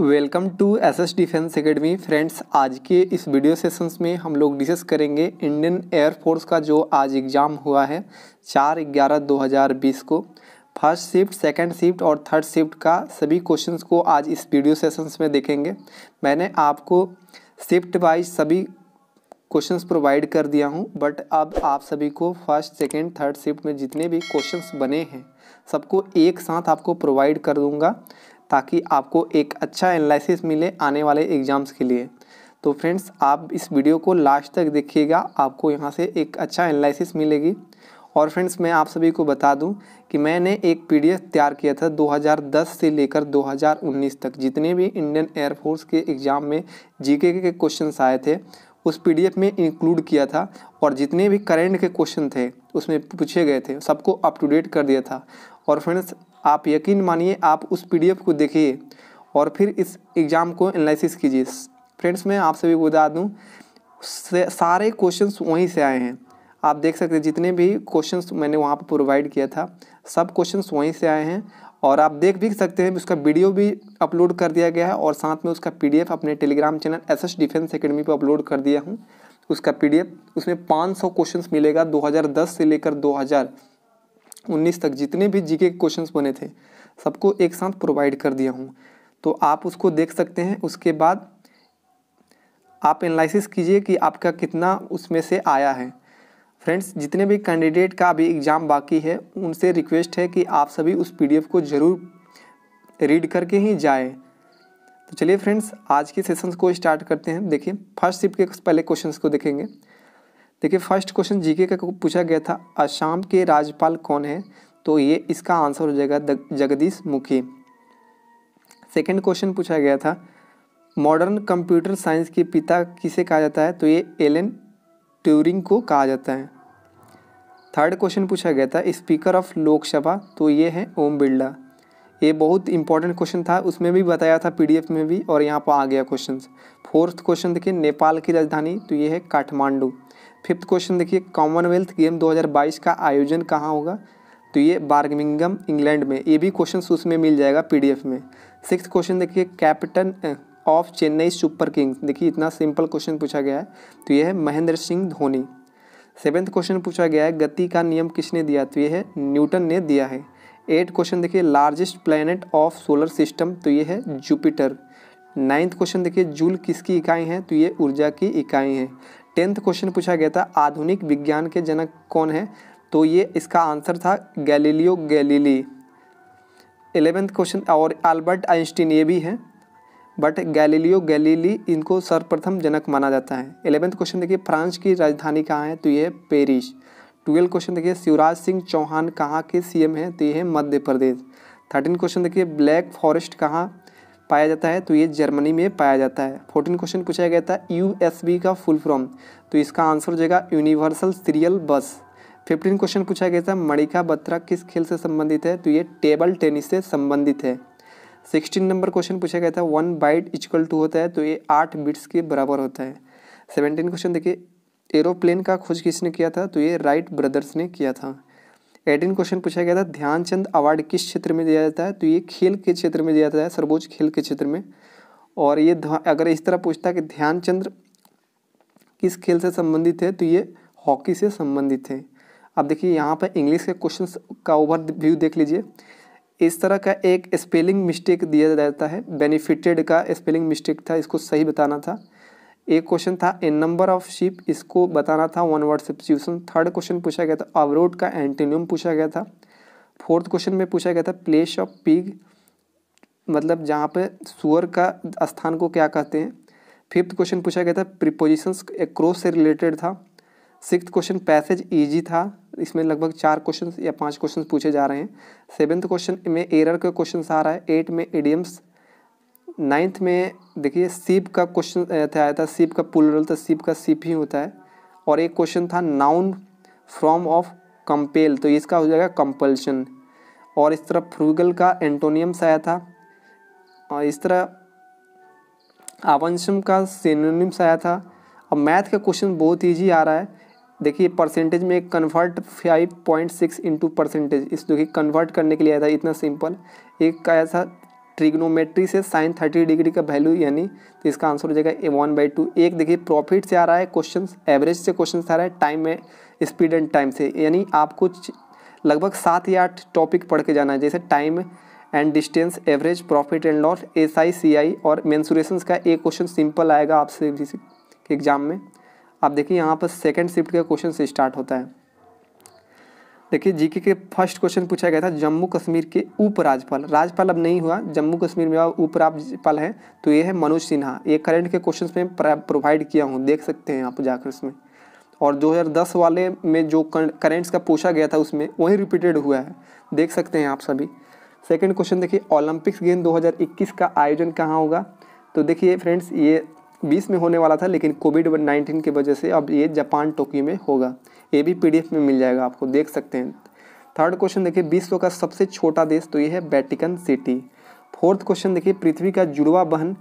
Welcome to SS defence academy friends. आज के इस वीडियो सेशंस में हम लोग डिस्कस करेंगे इंडियन एयर फोर्स का जो आज एग्ज़ाम हुआ है 4/11/2020 को। फर्स्ट शिफ्ट, सेकंड शिफ्ट और थर्ड शिफ्ट का सभी क्वेश्चंस को आज इस वीडियो सेशंस में देखेंगे। मैंने आपको शिफ्ट वाइज सभी क्वेश्चंस प्रोवाइड कर दिया हूँ, बट अब आप सभी को फर्स्ट सेकेंड थर्ड शिफ्ट में जितने भी क्वेश्चंस बने हैं सबको एक साथ आपको प्रोवाइड कर दूँगा ताकि आपको एक अच्छा एनालिसिस मिले आने वाले एग्ज़ाम्स के लिए। तो फ्रेंड्स आप इस वीडियो को लास्ट तक देखिएगा, आपको यहाँ से एक अच्छा एनालिसिस मिलेगी। और फ्रेंड्स मैं आप सभी को बता दूं कि मैंने एक पीडीएफ तैयार किया था 2010 से लेकर 2019 तक जितने भी इंडियन एयरफोर्स के एग्ज़ाम में जीके के क्वेश्चंस आए थे उस पीडीएफ में इंक्लूड किया था, और जितने भी करंट के क्वेश्चन थे उसमें पूछे गए थे सबको अप टू डेट कर दिया था। और फ्रेंड्स आप यकीन मानिए, आप उस पीडीएफ को देखिए और फिर इस एग्ज़ाम को एनालिसिस कीजिए। फ्रेंड्स मैं आप सभी को बता दूं सारे क्वेश्चंस वहीं से आए हैं। आप देख सकते हैं जितने भी क्वेश्चंस मैंने वहां पर प्रोवाइड किया था सब क्वेश्चंस वहीं से आए हैं, और आप देख भी सकते हैं उसका वीडियो भी अपलोड कर दिया गया है, और साथ में उसका पीडीएफ अपने Telegram channel SS defence academy पर अपलोड कर दिया हूँ। उसका पीडीएफ उसमें 500 क्वेश्चंस मिलेगा 2010 से लेकर 2019 तक जितने भी जीके के क्वेश्चंस बने थे सबको एक साथ प्रोवाइड कर दिया हूँ, तो आप उसको देख सकते हैं। उसके बाद आप एनालिसिस कीजिए कि आपका कितना उसमें से आया है। फ्रेंड्स जितने भी कैंडिडेट का अभी एग्ज़ाम बाकी है उनसे रिक्वेस्ट है कि आप सभी उस पीडीएफ को ज़रूर रीड करके ही जाएँ। तो चलिए फ्रेंड्स आज के सेशंस को स्टार्ट करते हैं। देखिए फर्स्ट शिफ्ट के पहले क्वेश्चंस को देखेंगे। देखिए फर्स्ट क्वेश्चन जीके का पूछा गया था असम के राज्यपाल कौन है, तो ये इसका आंसर हो जाएगा जगदीश मुखी। सेकंड क्वेश्चन पूछा गया था मॉडर्न कंप्यूटर साइंस के पिता किसे कहा जाता है, तो ये एलन ट्यूरिंग को कहा जाता है। थर्ड क्वेश्चन पूछा गया था स्पीकर ऑफ लोकसभा, तो ये है ओम बिरला। ये बहुत इंपॉर्टेंट क्वेश्चन था, उसमें भी बताया था पीडीएफ में भी, और यहाँ पर आ गया क्वेश्चन। फोर्थ क्वेश्चन देखिए नेपाल की राजधानी, तो ये है काठमांडू। फिफ्थ क्वेश्चन देखिए कॉमनवेल्थ गेम 2022 का आयोजन कहाँ होगा, तो ये बर्मिंघम इंग्लैंड में। ये भी क्वेश्चन उसमें मिल जाएगा पीडीएफ में। सिक्स्थ क्वेश्चन देखिए captain of Chennai super kings, देखिए इतना सिंपल क्वेश्चन पूछा गया है, तो ये है महेंद्र सिंह धोनी। सेवेंथ क्वेश्चन पूछा गया है गति का नियम किसने दिया, तो ये है न्यूटन ने दिया है। एट क्वेश्चन देखिए largest planet of solar system, तो ये है जुपिटर। नाइन्थ क्वेश्चन देखिए जूल किसकी इकाई है, तो ये ऊर्जा की इकाई है। टेंथ क्वेश्चन पूछा गया था आधुनिक विज्ञान के जनक कौन है, तो ये इसका आंसर था गैलीलियो गैलीली। 11वें क्वेश्चन और अल्बर्ट आइंस्टीन ये भी है, बट गैलीलियो गैलीली इनको सर्वप्रथम जनक माना जाता है। 11वें क्वेश्चन देखिए फ्रांस की राजधानी कहाँ है, तो ये है पेरिस। 12वें क्वेश्चन देखिए शिवराज सिंह चौहान कहाँ के सीएम है, तो ये है मध्य प्रदेश। 13 क्वेश्चन देखिए ब्लैक फॉरेस्ट कहाँ पाया जाता है, तो ये जर्मनी में पाया जाता है। 14 क्वेश्चन पूछा गया था यूएसबी का फुल फॉर्म, तो इसका आंसर हो जाएगा यूनिवर्सल सीरियल बस। 15 क्वेश्चन पूछा गया था मणिका बत्रा किस खेल से संबंधित है, तो ये टेबल टेनिस से संबंधित है। 16 नंबर क्वेश्चन पूछा गया था 1 बाइट इक्वल टू होता है, तो ये 8 बिट्स के बराबर होता है। 17 क्वेश्चन देखिए एरोप्लेन का खोज किसने किया था, तो ये राइट ब्रदर्स ने किया था। 18 क्वेश्चन पूछा गया था ध्यानचंद अवार्ड किस क्षेत्र में दिया जाता है, तो ये खेल के क्षेत्र में दिया जाता है, सर्वोच्च खेल के क्षेत्र में। और ये अगर इस तरह पूछता कि ध्यानचंद किस खेल से संबंधित है, तो ये हॉकी से संबंधित है। अब देखिए यहाँ पर इंग्लिश के क्वेश्चंस का ओवरव्यू देख लीजिए। इस तरह का एक स्पेलिंग मिस्टेक दिया जाता है, बेनिफिटेड का स्पेलिंग मिस्टेक था, इसको सही बताना था। एक क्वेश्चन था ए नंबर ऑफ शिप, इसको बताना था 1 वर्ड सब्स्टिट्यूशन। थर्ड क्वेश्चन पूछा गया था अवरोध का एंटोनियम पूछा गया था। फोर्थ क्वेश्चन में पूछा गया था प्लेस ऑफ पिग, मतलब जहाँ पे सुअर का स्थान को क्या कहते हैं। फिफ्थ क्वेश्चन पूछा गया था प्रीपोजिशंस क्रॉस से रिलेटेड था। सिक्स्थ क्वेश्चन पैसेज ईजी था, इसमें लगभग 4 या 5 क्वेश्चन पूछे जा रहे हैं। सेवन्थ क्वेश्चन में एरर का क्वेश्चन आ रहा है। 8 में एडियम्स। 9th में देखिए शिप का क्वेश्चन आया था, शिप का प्लूरल था, शिप का शिप ही होता है। और एक क्वेश्चन था नाउन फॉर्म ऑफ कंपेल, तो इसका हो जाएगा कंपल्शन। और इस तरह फ्रूगल का एंटोनियम्स आया था, और इस तरह आवंशम का सिनोनिम्स आया था। अब मैथ का क्वेश्चन बहुत ईजी आ रहा है, देखिए परसेंटेज में कन्वर्ट 5.6 into परसेंटेज, इस देखिए कन्वर्ट करने के लिए आया था, इतना सिंपल। एक आया था ट्रिग्नोमेट्री से साइन 30 डिग्री का वैल्यू, यानी तो इसका आंसर हो जाएगा A1/2। एक देखिए प्रॉफिट से आ रहा है क्वेश्चन, एवरेज से क्वेश्चन आ रहा है, टाइम में स्पीड एंड टाइम से, यानी आपको लगभग 7 या 8 टॉपिक पढ़ के जाना है, जैसे time and distance, average, profit and loss, SI CI और मेंसुरेशंस का एक क्वेश्चन सिंपल आएगा आपसे एग्जाम में। आप देखिए यहाँ पर सेकंड शिफ्ट का क्वेश्चन से स्टार्ट होता है। देखिए जीके के फर्स्ट क्वेश्चन पूछा गया था जम्मू कश्मीर के उपराज्यपाल, राज्यपाल अब नहीं हुआ, जम्मू कश्मीर में अब उपराज्यपाल हैं तो ये है मनोज सिन्हा। ये करंट के क्वेश्चन में प्रोवाइड किया हूँ, देख सकते हैं आप जाकर उसमें, और 2010 वाले में जो करेंट्स का पूछा गया था उसमें वही रिपीटेड हुआ है, देख सकते हैं आप सभी। सेकंड क्वेश्चन देखिए ओलंपिक्स गेम 2021 का आयोजन कहाँ होगा, तो देखिए फ्रेंड्स ये 20 में होने वाला था लेकिन कोविड-19 की वजह से अब ये जापान टोक्यो में होगा। ये भी PDF में मिल जाएगा आपको, देख सकते हैं। थर्ड क्वेश्चन देखिए विश्व का सबसे छोटा देश, तो ये है वेटिकन सिटी। फोर्थ क्वेश्चन देखिए पृथ्वी का जुड़वा बहन,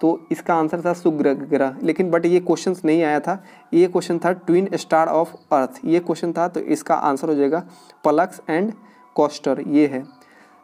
तो इसका आंसर था शुक्र ग्रह, लेकिन बट ये क्वेश्चन नहीं आया था, ये क्वेश्चन था ट्विन स्टार ऑफ अर्थ, ये क्वेश्चन था, तो इसका आंसर हो जाएगा पलक्स एंड कॉस्टर, ये है।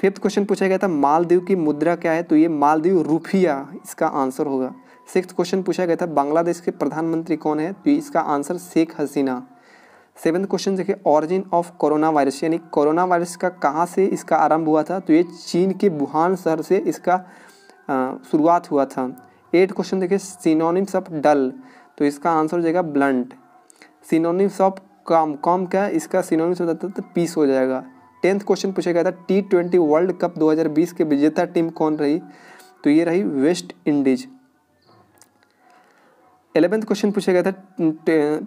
फिफ्थ क्वेश्चन पूछा गया था मालदीव की मुद्रा क्या है, तो ये मालदीव रूफिया इसका आंसर होगा। सिक्स्थ क्वेश्चन पूछा गया था बांग्लादेश के प्रधानमंत्री कौन है, तो इसका answer Sheikh Hasina. Seventh question देखिए ऑरिजिन ऑफ कोरोना वायरस, यानी कोरोना वायरस का कहाँ से इसका आरंभ हुआ था, तो ये चीन के वुहान शहर से इसका शुरुआत हुआ था। 8 क्वेश्चन देखिए सिनोनिम्स ऑफ डल, तो इसका आंसर हो जाएगा blunt. Synonyms of calm, calm क्या इसका सिनोनिम्स होता था तो पीस हो जाएगा। 10th क्वेश्चन पूछा गया था T20 वर्ल्ड कप 2020 के विजेता टीम कौन रही, तो ये रही वेस्ट इंडीज। 11th क्वेश्चन पूछा गया था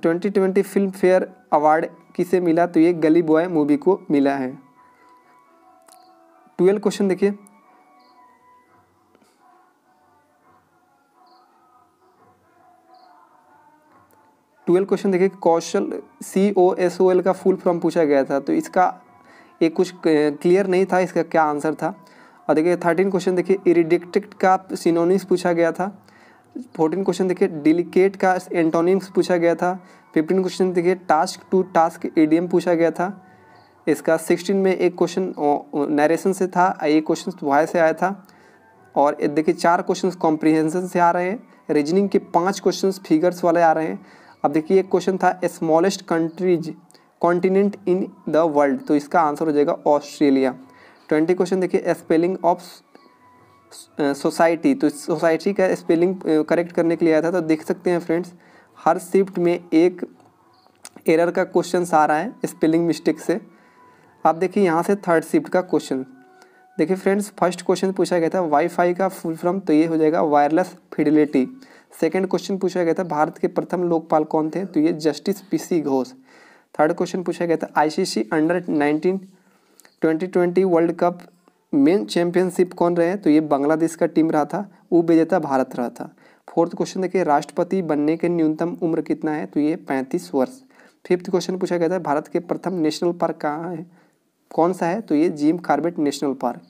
2020 फिल्म फेयर अवार्ड किसे मिला, तो ये गली बॉय मूवी को मिला है। 12 क्वेश्चन देखिए कौशल COSOL का फुल फॉर्म पूछा गया था, तो इसका ये कुछ क्लियर नहीं था इसका क्या आंसर था। और देखिए 13 क्वेश्चन देखिए इरिडिक्टेड का सिनोनिम्स पूछा गया था। 14 क्वेश्चन देखिए डिलिकेट का एंटोनिम्स पूछा गया था। 15 क्वेश्चन देखिए टास्क टू टास्क EDM पूछा गया था इसका। 16 में एक क्वेश्चन नरेशन से था, एक क्वेश्चन वॉय से आया था। और देखिए 4 क्वेश्चन कॉम्प्रीहेंशन से आ रहे हैं, रीजनिंग के 5 क्वेश्चन फिगर्स वाले आ रहे हैं। अब देखिए एक क्वेश्चन था smallest countries continent in the world, तो इसका आंसर हो जाएगा ऑस्ट्रेलिया। 20 क्वेश्चन देखिए स्पेलिंग ऑफ सोसाइटी, तो सोसाइटी का स्पेलिंग करेक्ट करने के लिए आया था। तो देख सकते हैं फ्रेंड्स हर शिफ्ट में एक एरर का क्वेश्चन आ रहा है स्पेलिंग मिस्टेक से। अब देखिए यहाँ से थर्ड शिफ्ट का क्वेश्चन देखिए फ्रेंड्स। फर्स्ट क्वेश्चन पूछा गया था वाईफाई का फुल फॉर्म, तो ये हो जाएगा वायरलेस फिडेलिटी। सेकंड क्वेश्चन पूछा गया था भारत के प्रथम लोकपाल कौन थे, तो ये justice PC Ghosh. Third question पूछा गया था ICC under 19 2020 world cup men championship कौन रहे, तो ये बांग्लादेश का टीम रहा था, उपविजेता भारत रहा था। फोर्थ क्वेश्चन देखिए राष्ट्रपति बनने के न्यूनतम उम्र कितना है, तो ये 35 वर्ष। फिफ्थ क्वेश्चन पूछा गया था भारत के प्रथम नेशनल पार्क कहाँ है, कौन सा है, तो ये Jim Corbett national park.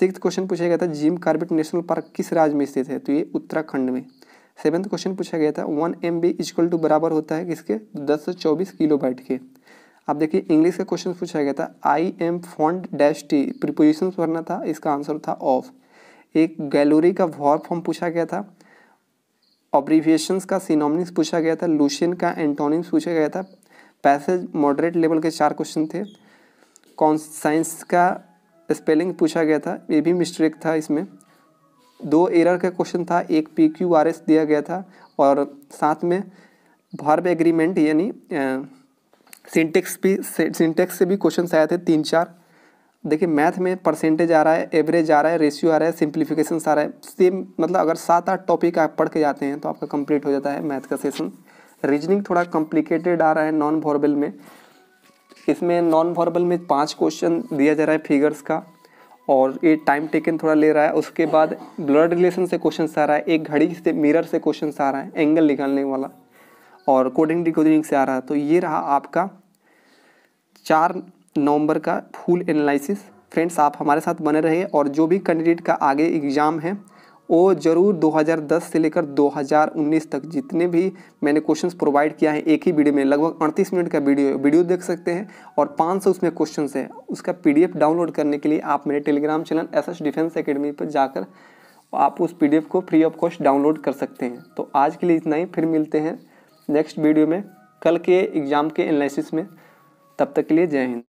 Sixth question पूछा गया था जिम कॉर्बेट नेशनल पार्क किस राज्य में स्थित है, तो ये उत्तराखंड में। सेवेंथ क्वेश्चन पूछा गया था 1 MB = बराबर होता है किसके, 10 से 24 किलोबाइट के। अब देखिए इंग्लिश का क्वेश्चन पूछा गया था I am fond -t, preposition भरना था, इसका आंसर था ऑफ। एक गैलोरी का वर्ब फॉर्म पूछा गया था। ऑब्रीविएशंस का सिनोनिम्स पूछा गया था। लूशियन का एंटोनिम्स पूछा गया था। पैसेज मॉडरेट लेवल के 4 क्वेश्चन थे। कॉन्साइंस का स्पेलिंग पूछा गया था, ये भी मिस्टेक था, इसमें 2 एरर का क्वेश्चन था, एक PQRS दिया गया था और साथ में वर्ब एग्रीमेंट यानी सिंटेक्स से भी क्वेश्चन आए थे 3-4। देखिए मैथ में परसेंटेज आ रहा है, एवरेज आ रहा है, रेशियो आ रहा है, सिंप्लीफिकेशन आ रहा है, सेम मतलब अगर 7-8 टॉपिक आप पढ़ के जाते हैं तो आपका कंप्लीट हो जाता है मैथ का सेशन। रीजनिंग थोड़ा कॉम्प्लिकेटेड आ रहा है नॉन वर्बल में, इसमें नॉन वर्बल में 5 क्वेश्चन दिया जा रहा है फिगर्स का और ये टाइम टेकन थोड़ा ले रहा है। उसके बाद ब्लड रिलेशन से क्वेश्चन आ रहा है, एक घड़ी से मिरर से क्वेश्चन आ रहा है, एंगल निकालने वाला और कोडिंग डिकोडिंग से आ रहा है। तो ये रहा आपका 4 नवंबर का फुल एनालिसिस। फ्रेंड्स आप हमारे साथ बने रहिए और जो भी कैंडिडेट का आगे एग्ज़ाम है वो जरूर 2010 से लेकर 2019 तक जितने भी मैंने क्वेश्चंस प्रोवाइड किया है एक ही वीडियो में, लगभग 38 मिनट का वीडियो देख सकते हैं और 500 उसमें क्वेश्चंस हैं। उसका पीडीएफ डाउनलोड करने के लिए आप मेरे Telegram channel SS defence academy पर जाकर आप उस पीडीएफ को फ्री ऑफ कॉस्ट डाउनलोड कर सकते हैं। तो आज के लिए इतना ही, फिर मिलते हैं नेक्स्ट वीडियो में कल के एग्ज़ाम के एनालिसिस में। तब तक के लिए जय हिंद।